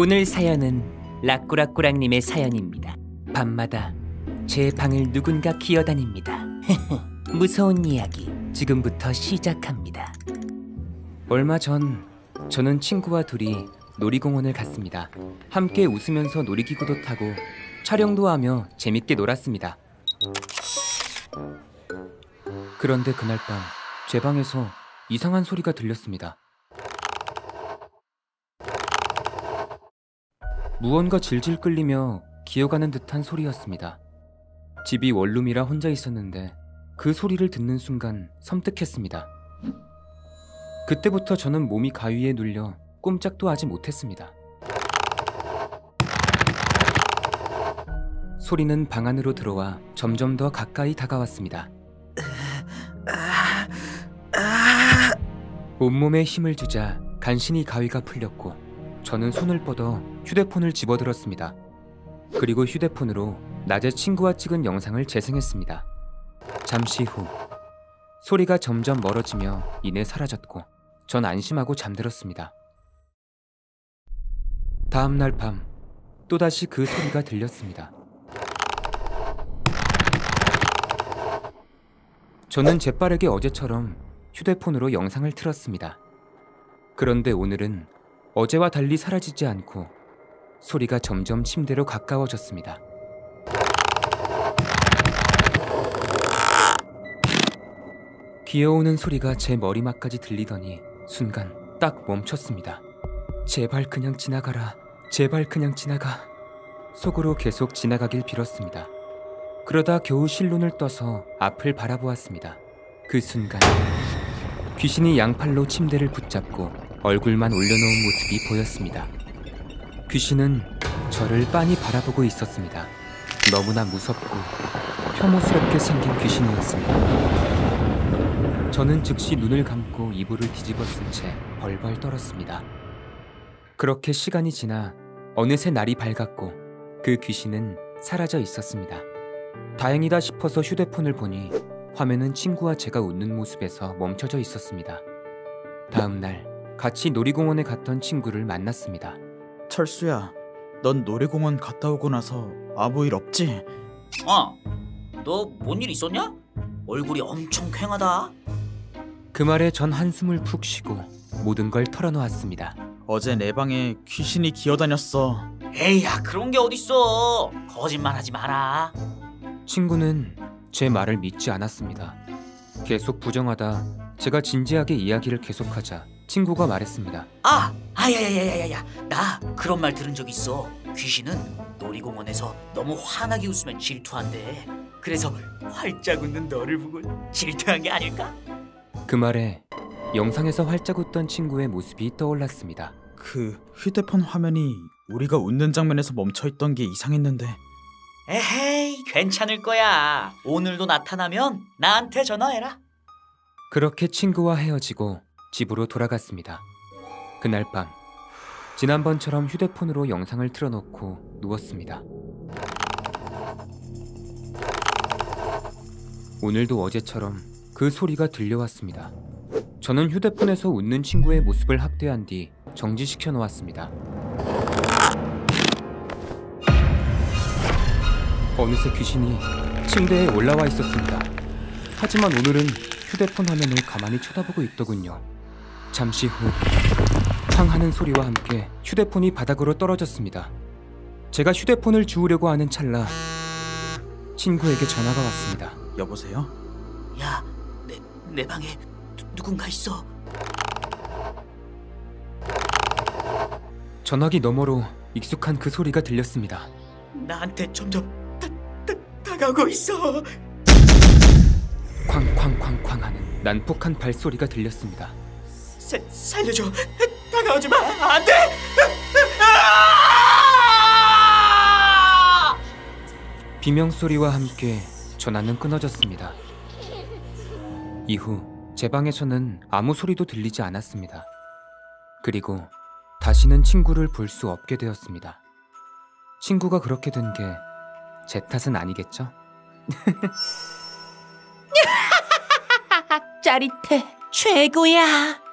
오늘 사연은 라꾸라꾸랑님의 사연입니다. 밤마다 제 방을 누군가 기어다닙니다. 무서운 이야기 지금부터 시작합니다. 얼마 전 저는 친구와 둘이 놀이공원을 갔습니다. 함께 웃으면서 놀이기구도 타고 촬영도 하며 재밌게 놀았습니다. 그런데 그날 밤 제 방에서 이상한 소리가 들렸습니다. 무언가 질질 끌리며 기어가는 듯한 소리였습니다. 집이 원룸이라 혼자 있었는데 그 소리를 듣는 순간 섬뜩했습니다. 그때부터 저는 몸이 가위에 눌려 꼼짝도 하지 못했습니다. 소리는 방 안으로 들어와 점점 더 가까이 다가왔습니다. 온몸에 힘을 주자 간신히 가위가 풀렸고 저는 손을 뻗어 휴대폰을 집어들었습니다. 그리고 휴대폰으로 낮에 친구와 찍은 영상을 재생했습니다. 잠시 후 소리가 점점 멀어지며 이내 사라졌고 전 안심하고 잠들었습니다. 다음날 밤 또다시 그 소리가 들렸습니다. 저는 재빠르게 어제처럼 휴대폰으로 영상을 틀었습니다. 그런데 오늘은 어제와 달리 사라지지 않고 소리가 점점 침대로 가까워졌습니다. 기어오는 소리가 제 머리맡까지 들리더니 순간 딱 멈췄습니다. 제발 그냥 지나가라. 제발 그냥 지나가. 속으로 계속 지나가길 빌었습니다. 그러다 겨우 실눈을 떠서 앞을 바라보았습니다. 그 순간 귀신이 양팔로 침대를 붙잡고 얼굴만 올려놓은 모습이 보였습니다. 귀신은 저를 빤히 바라보고 있었습니다. 너무나 무섭고 혐오스럽게 생긴 귀신이었습니다. 저는 즉시 눈을 감고 이불을 뒤집어 쓴 채 벌벌 떨었습니다. 그렇게 시간이 지나 어느새 날이 밝았고 그 귀신은 사라져 있었습니다. 다행이다 싶어서 휴대폰을 보니 화면은 친구와 제가 웃는 모습에서 멈춰져 있었습니다. 다음날 같이 놀이공원에 갔던 친구를 만났습니다. 철수야, 넌 놀이공원 갔다 오고 나서 아무 일 없지? 어, 너 뭔 일 있었냐? 얼굴이 엄청 퀭하다. 그 말에 전 한숨을 푹 쉬고 모든 걸 털어놓았습니다. 어제 내 방에 귀신이 기어다녔어. 에이야, 그런 게 어딨어. 거짓말하지 마라. 친구는 제 말을 믿지 않았습니다. 계속 부정하다 제가 진지하게 이야기를 계속하자 친구가 말했습니다. 아야야야야야, 나 그런 말 들은 적 있어. 귀신은 놀이공원에서 너무 환하게 웃으면 질투한대. 그래서 활짝 웃는 너를 보고 질투한 게 아닐까? 그 말에 영상에서 활짝 웃던 친구의 모습이 떠올랐습니다. 그 휴대폰 화면이 우리가 웃는 장면에서 멈춰있던 게 이상했는데. 에헤이, 괜찮을 거야. 오늘도 나타나면 나한테 전화해라. 그렇게 친구와 헤어지고 집으로 돌아갔습니다. 그날 밤 지난번처럼 휴대폰으로 영상을 틀어놓고 누웠습니다. 오늘도 어제처럼 그 소리가 들려왔습니다. 저는 휴대폰에서 웃는 친구의 모습을 학대한 뒤 정지시켜 놓았습니다. 어느새 귀신이 침대에 올라와 있었습니다. 하지만 오늘은 휴대폰 화면을 가만히 쳐다보고 있더군요. 잠시 후 쾅 하는 소리와 함께 휴대폰이 바닥으로 떨어졌습니다. 제가 휴대폰을 주우려고 하는 찰나 친구에게 전화가 왔습니다. 여보세요? 야, 내 방에 누군가 있어. 전화기 너머로 익숙한 그 소리가 들렸습니다. 나한테 점점 가고 있어. 쾅쾅쾅쾅 하는 난폭한 발소리가 들렸습니다. 살려줘. 다가오지 마. 안 돼. 비명소리와 함께 전화는 끊어졌습니다. 이후 제 방에서는 아무 소리도 들리지 않았습니다. 그리고 다시는 친구를 볼 수 없게 되었습니다. 친구가 그렇게 된 게 제 탓은 아니겠죠? 짜릿해. 최고야.